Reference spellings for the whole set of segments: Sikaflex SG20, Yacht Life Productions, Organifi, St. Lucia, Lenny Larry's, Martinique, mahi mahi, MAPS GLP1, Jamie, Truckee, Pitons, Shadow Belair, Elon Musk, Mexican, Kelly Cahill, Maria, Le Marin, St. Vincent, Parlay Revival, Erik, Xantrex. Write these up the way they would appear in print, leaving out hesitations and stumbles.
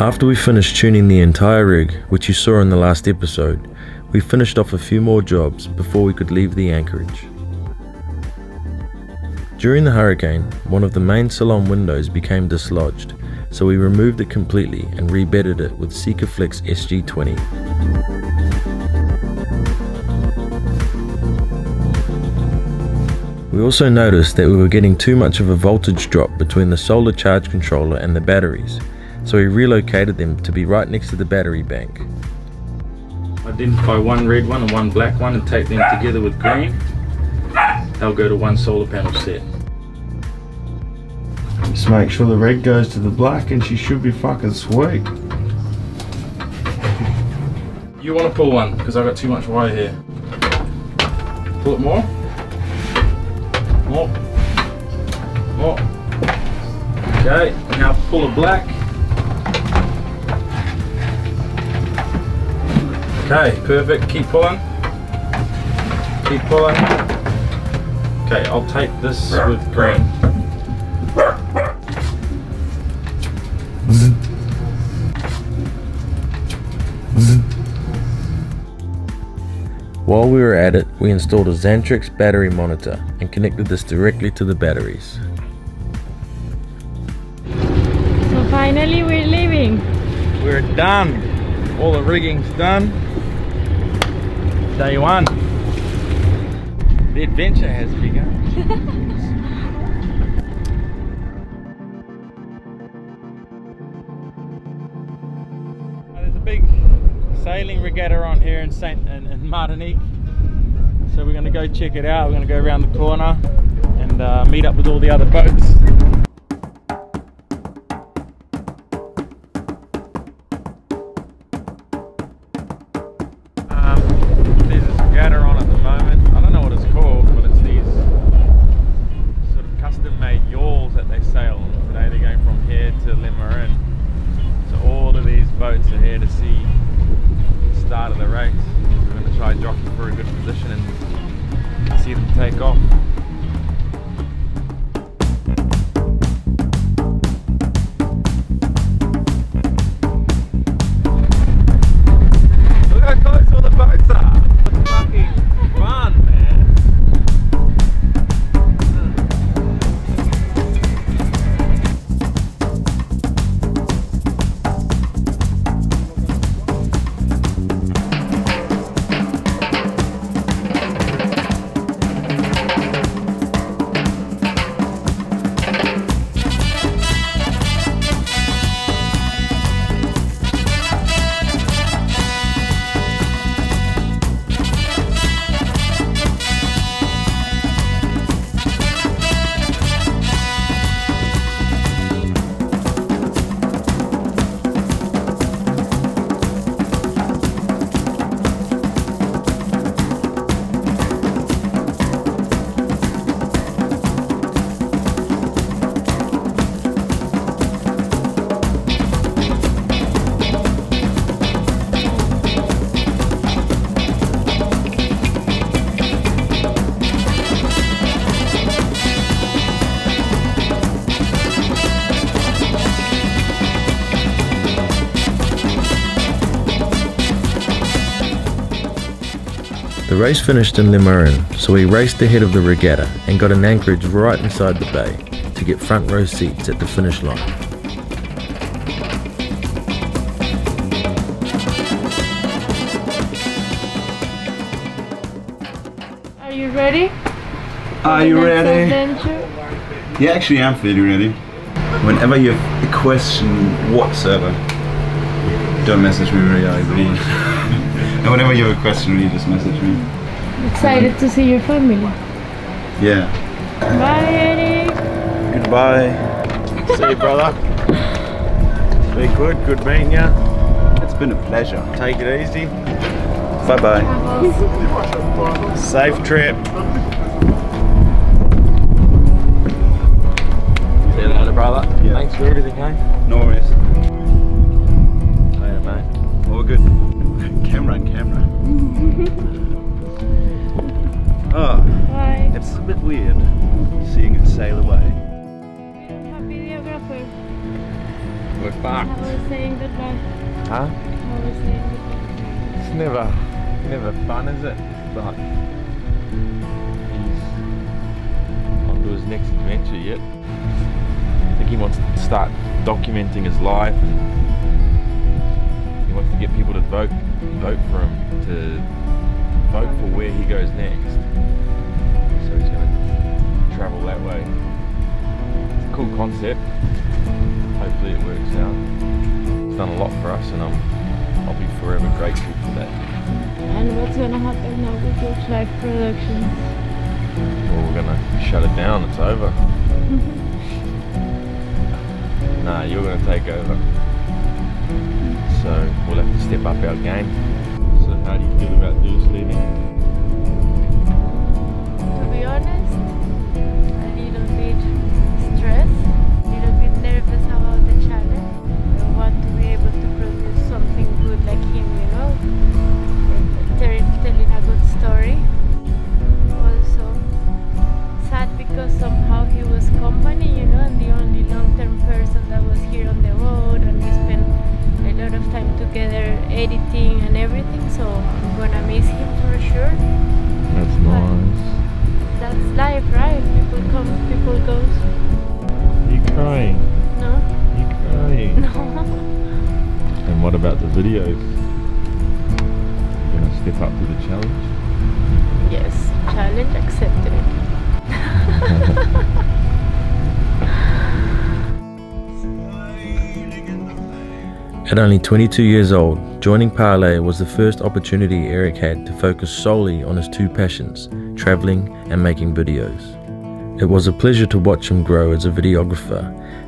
After we finished tuning the entire rig, which you saw in the last episode, we finished off a few more jobs before we could leave the anchorage. During the hurricane, one of the main salon windows became dislodged, so we removed it completely and rebedded it with Sikaflex SG20. We also noticed that we were getting too much of a voltage drop between the solar charge controller and the batteries, so we relocated them to be right next to the battery bank. Identify one red one and one black one and tape them together with green. They'll go to one solar panel set. Just make sure the red goes to the black and she should be fucking sweet. You want to pull one because I've got too much wire here. Pull it more. More. More. Okay, now pull a black. Okay, perfect. Keep pulling. Keep pulling. Okay, I'll tape this with green. While we were at it, we installed a Xantrex battery monitor and connected this directly to the batteries. So finally we're leaving. We're done. All the rigging's done. Day one. The adventure has begun. There's a big sailing regatta on here in Martinique. So we're going to go check it out. We're going to go around the corner and meet up with all the other boats. The race finished in Le Marin, so we raced ahead of the regatta and got an anchorage right inside the bay to get front row seats at the finish line. Are you ready? Are you ready? Yeah, actually I'm feeling ready. Whenever you have a question whatsoever, don't message me really, I agree. And whenever you have a question, you just message me. Excited to see your family. Yeah. Bye, Erik. Goodbye. See you, brother. Be good. Good meeting you. It's been a pleasure. Take it easy. Bye bye. Safe trip. See you later, brother. Yeah. Thanks for everything, eh? No worries. Later, mate. All good. Camera. Oh, hi. It's a bit weird seeing it sail away. Happy videographer. We're back. How was saying goodbye? Huh? How was saying goodbye? It's never fun, is it? But he's on to his next adventure yet. I think he wants to start documenting his life, and he wants to get people to vote for him, to vote for where he goes next. So he's going to travel that way. It's a cool concept. Hopefully it works out. It's done a lot for us, and I'll be forever grateful for that. And what's going to happen now with Yacht Life Productions? Well, we're going to shut it down. It's over. Nah, you're going to take over. So we'll have to step up our game. So how do you feel about Lewis leaving? To be honest, a little bit stressed, a little bit nervous about the challenge. I want to be able to produce something good like him, you know, and telling a good story. Also sad because somehow he was company, you know, and the only long-term person that was here on the road, and we spent a lot of time together editing and everything, so I'm gonna miss him for sure. That's nice. That's life, right? People come, people go. You're crying. No? You're crying. No. And what about the videos? You're gonna step up to the challenge? Yes, challenge accepted. At only 22 years old, joining Parlay was the first opportunity Erik had to focus solely on his two passions, travelling and making videos. It was a pleasure to watch him grow as a videographer,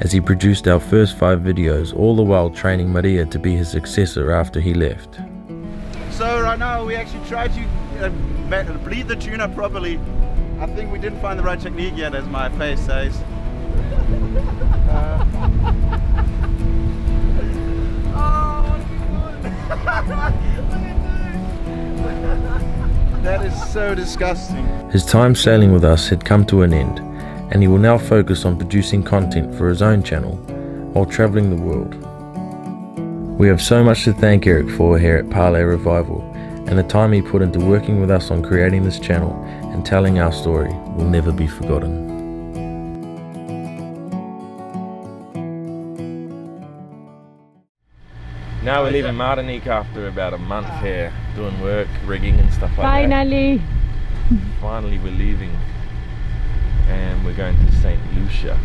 as he produced our first 5 videos, all the while training Maria to be his successor after he left. So right now we actually tried to bleed the tuna properly. I think we didn't find the right technique yet, as my face says. That is so disgusting. His time sailing with us had come to an end, and he will now focus on producing content for his own channel while travelling the world. We have so much to thank Erik for here at Parlay Revival, and the time he put into working with us on creating this channel and telling our story will never be forgotten. Now we're leaving Martinique after about a month here, doing work, rigging and stuff like that. Finally we're leaving, and we're going to St. Lucia.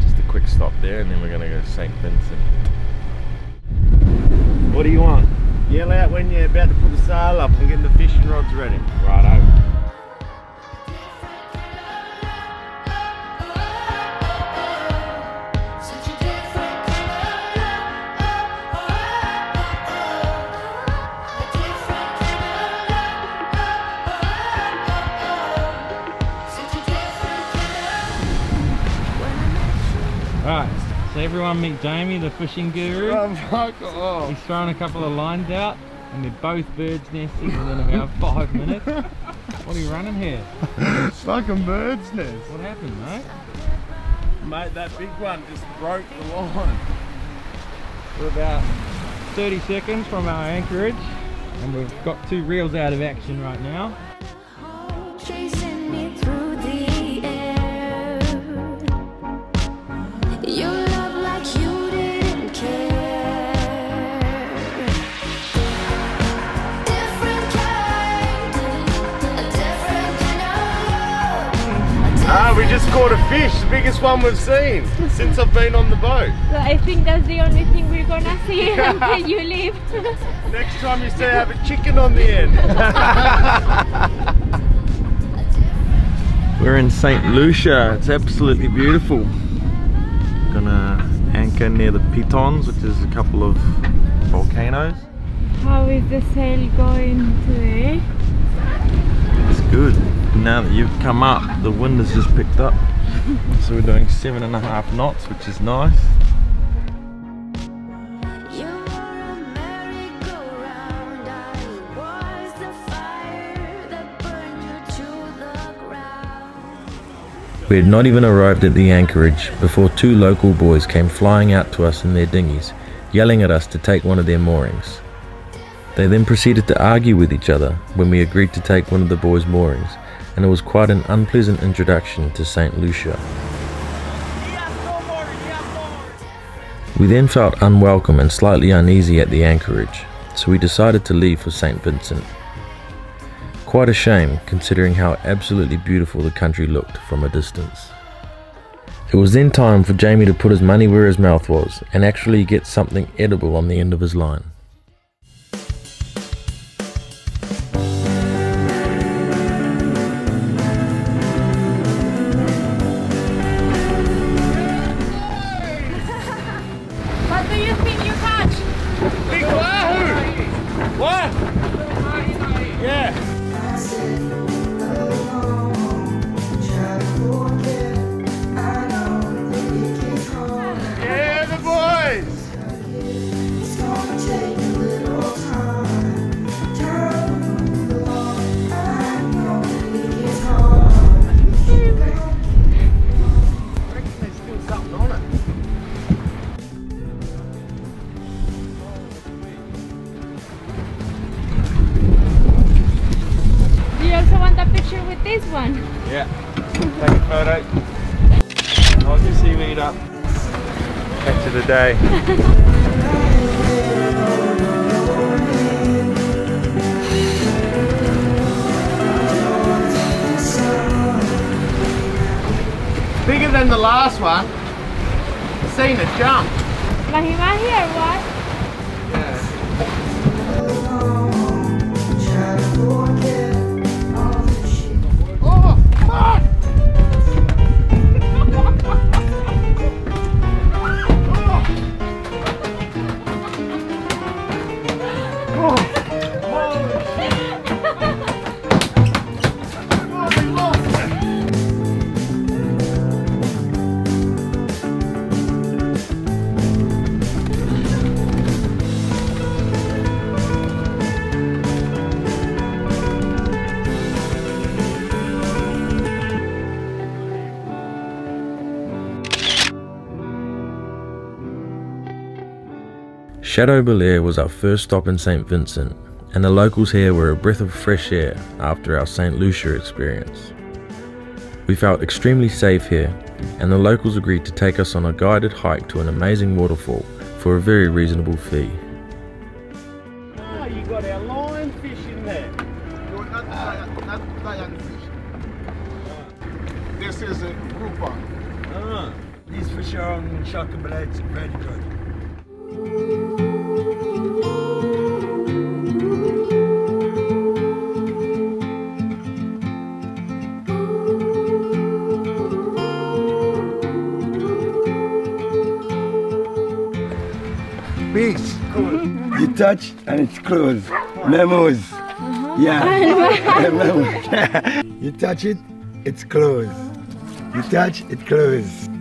Just a quick stop there, and then we're going to go to St. Vincent. What do you want? Yell out when you're about to put the sail up and get the fishing rods ready. Righto. Everyone meet Jamie, the fishing guru. Oh my God. He's thrown a couple of lines out, and they're both birds nesting within about 5 minutes. What are you running here? Fucking birds nest. What happened, mate? Mate, that big one just broke the line. We're about 30 seconds from our anchorage, and we've got 2 reels out of action right now. We just caught a fish, the biggest one we've seen since I've been on the boat. So I think that's the only thing we're gonna see until you leave. Next time you say have a chicken on the end. We're in St. Lucia, it's absolutely beautiful. We're gonna anchor near the Pitons, which is a couple of volcanoes. How is the sail going today? It's good. Now that you've come up, the wind has just picked up, so we're doing 7.5 knots, which is nice. We had not even arrived at the anchorage before two local boys came flying out to us in their dinghies, yelling at us to take one of their moorings. They then proceeded to argue with each other when we agreed to take one of the boys' moorings, and it was quite an unpleasant introduction to St. Lucia. We then felt unwelcome and slightly uneasy at the anchorage, so we decided to leave for St. Vincent. Quite a shame, considering how absolutely beautiful the country looked from a distance. It was then time for Jamie to put his money where his mouth was and actually get something edible on the end of his line. Yeah, take a photo. I'll get seaweed up. Catch of the day. Bigger than the last one. I've seen a jump. Mahi mahi or what? Yeah. Shadow Belair was our first stop in St. Vincent, and the locals here were a breath of fresh air after our St. Lucia experience. We felt extremely safe here, and the locals agreed to take us on a guided hike to an amazing waterfall for a very reasonable fee. Ah, you got our lionfish in there. Not lionfish. This is a grouper. Ah, these fish are on Shadow Belair, it's very good. Beach, you touch and it's closed. Memos. Yeah. Memos. You touch it, it's closed. You touch, it closed.